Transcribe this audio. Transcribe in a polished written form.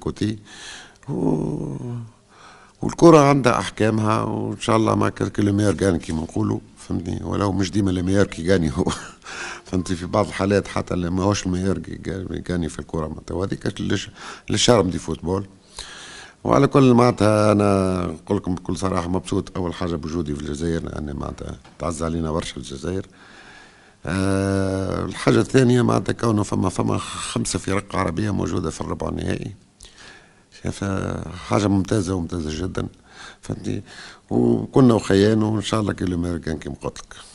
كوتي والكرة عندها أحكامها، وإن شاء الله ما كلمير جاني كيما نقولوا، فهمتني، ولو مش ديما الميار كي جاني هو، فهمتني، في بعض الحالات حتى اللي ماهوش الميار جاني في الكرة معناتها، وهذيك للشرم دي فوتبول. وعلى كل معناتها أنا نقول لكم بكل صراحة مبسوط أول حاجة بوجودي في الجزائر، لأن معناتها تعز علينا برشا الجزائر. الحاجة الثانية معناتها كونه فما خمسة فرق عربية موجودة في الربع النهائي، حاجة ممتازة وممتازة جدا، فهمتني، وكنا وخيان، وإن شاء الله كيلو ميركان كيما قلت لك.